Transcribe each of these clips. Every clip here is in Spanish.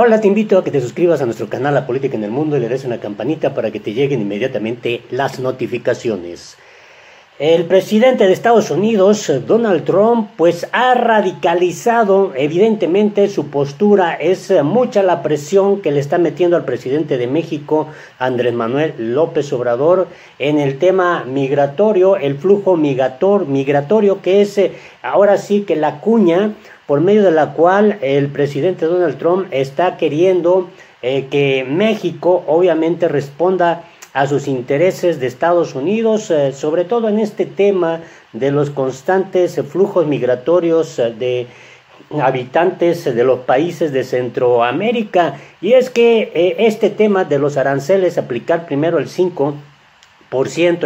Hola, te invito a que te suscribas a nuestro canal La Política en el Mundo y le des una campanita para que te lleguen inmediatamente las notificaciones. El presidente de Estados Unidos, Donald Trump, pues ha radicalizado, evidentemente su postura, es mucha la presión que le está metiendo al presidente de México, Andrés Manuel López Obrador, en el tema migratorio, el flujo migratorio, que es ahora sí que la cuña por medio de la cual el presidente Donald Trump está queriendo que México obviamente responda a sus intereses de Estados Unidos, sobre todo en este tema de los constantes flujos migratorios de habitantes de los países de Centroamérica. Y es que este tema de los aranceles, aplicar primero el 5%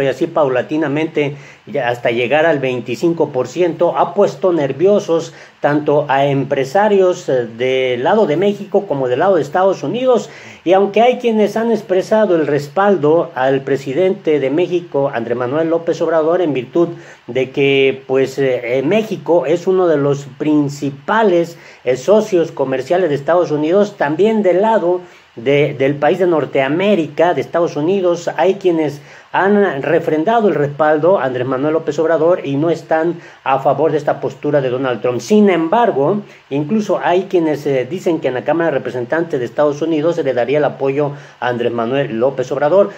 y así paulatinamente hasta llegar al 25%, ha puesto nerviosos tanto a empresarios del lado de México como del lado de Estados Unidos. Y aunque hay quienes han expresado el respaldo al presidente de México, Andrés Manuel López Obrador, en virtud de que pues México es uno de los principales socios comerciales de Estados Unidos, también del lado del país de Norteamérica, de Estados Unidos, hay quienes han refrendado el respaldo a Andrés Manuel López Obrador y no están a favor de esta postura de Donald Trump. Sin embargo, incluso hay quienes dicen que en la Cámara de Representantes de Estados Unidos se le daría el apoyo a Andrés Manuel López Obrador.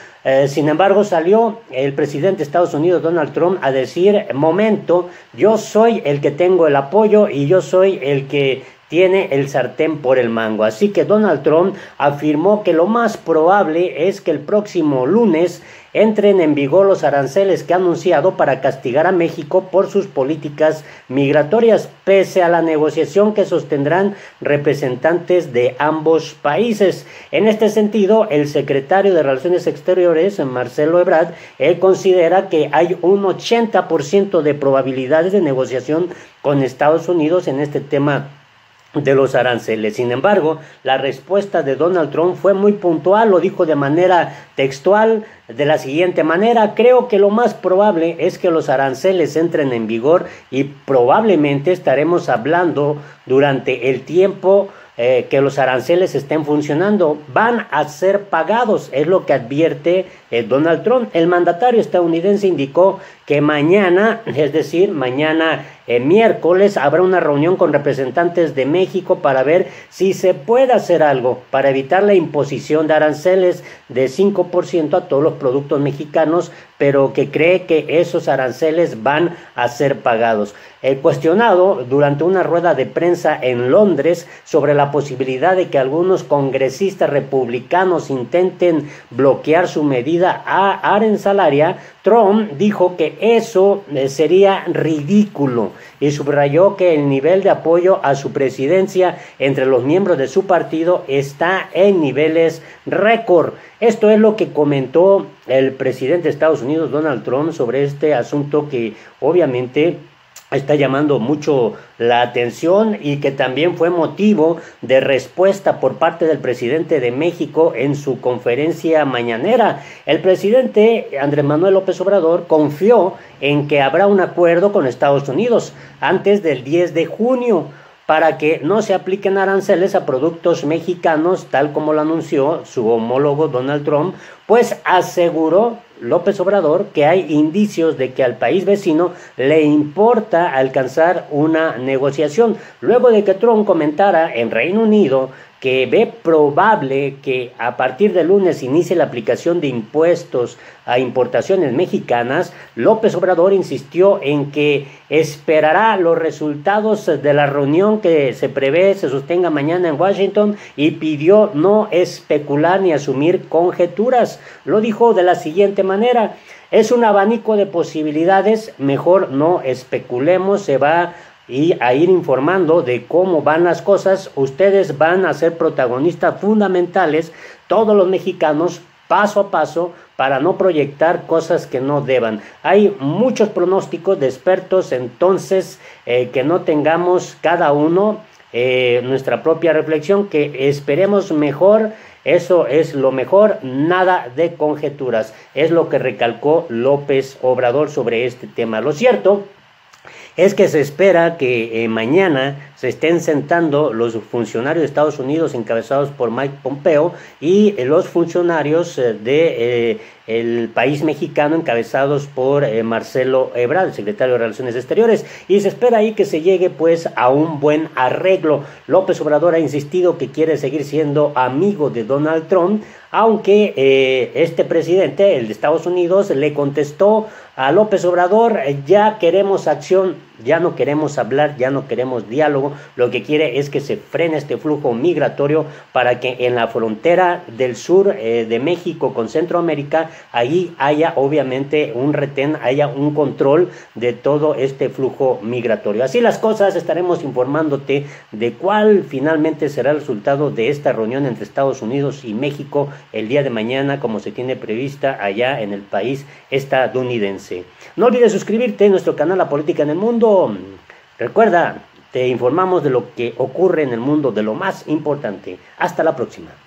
Sin embargo, salió el presidente de Estados Unidos, Donald Trump, a decir, momento, yo soy el que tengo el apoyo y yo soy el que tiene el sartén por el mango. Así que Donald Trump afirmó que lo más probable es que el próximo lunes entren en vigor los aranceles que ha anunciado para castigar a México por sus políticas migratorias, pese a la negociación que sostendrán representantes de ambos países. En este sentido, el secretario de Relaciones Exteriores, Marcelo Ebrard, él considera que hay un 80% de probabilidades de negociación con Estados Unidos en este tema de los aranceles. Sin embargo, la respuesta de Donald Trump fue muy puntual, lo dijo de manera textual, de la siguiente manera: creo que lo más probable es que los aranceles entren en vigor y probablemente estaremos hablando durante el tiempo que los aranceles estén funcionando, van a ser pagados, es lo que advierte Donald Trump. El mandatario estadounidense indicó que mañana, es decir, mañana miércoles, habrá una reunión con representantes de México para ver si se puede hacer algo para evitar la imposición de aranceles de 5% a todos los productos mexicanos, pero que cree que esos aranceles van a ser pagados. Cuestionado durante una rueda de prensa en Londres sobre la posibilidad de que algunos congresistas republicanos intenten bloquear su medida aranzelaria, Trump dijo que eso sería ridículo y subrayó que el nivel de apoyo a su presidencia entre los miembros de su partido está en niveles récord. Esto es lo que comentó el presidente de Estados Unidos, Donald Trump, sobre este asunto que obviamente está llamando mucho la atención y que también fue motivo de respuesta por parte del presidente de México en su conferencia mañanera. El presidente Andrés Manuel López Obrador confió en que habrá un acuerdo con Estados Unidos antes del 10 de junio para que no se apliquen aranceles a productos mexicanos, tal como lo anunció su homólogo Donald Trump, pues aseguró López Obrador que hay indicios de que al país vecino le importa alcanzar una negociación, luego de que Trump comentara en Reino Unido que ve probable que a partir de lunes inicie la aplicación de impuestos a importaciones mexicanas. López Obrador insistió en que esperará los resultados de la reunión que se prevé se sostenga mañana en Washington y pidió no especular ni asumir conjeturas. Lo dijo de la siguiente manera: es un abanico de posibilidades, mejor no especulemos, se va a ir informando de cómo van las cosas, ustedes van a ser protagonistas fundamentales, todos los mexicanos, paso a paso, para no proyectar cosas que no deban. Hay muchos pronósticos de expertos, entonces que no tengamos cada uno nuestra propia reflexión, que esperemos mejor, eso es lo mejor, nada de conjeturas, es lo que recalcó López Obrador sobre este tema. Lo cierto es que se espera que mañana se estén sentando los funcionarios de Estados Unidos encabezados por Mike Pompeo y los funcionarios del país mexicano encabezados por Marcelo Ebrard, el secretario de Relaciones Exteriores, y se espera ahí que se llegue pues a un buen arreglo. López Obrador ha insistido que quiere seguir siendo amigo de Donald Trump, aunque este presidente, el de Estados Unidos, le contestó a López Obrador: ya queremos acción, ya no queremos hablar, ya no queremos diálogo, lo que quiere es que se frene este flujo migratorio para que en la frontera del sur de México con Centroamérica, allí haya obviamente un retén, haya un control de todo este flujo migratorio. Así las cosas, estaremos informándote de cuál finalmente será el resultado de esta reunión entre Estados Unidos y México el día de mañana, como se tiene prevista allá en el país estadounidense. No olvides suscribirte a nuestro canal La Política en el Mundo. Recuerda, te informamos de lo que ocurre en el mundo, de lo más importante. Hasta la próxima.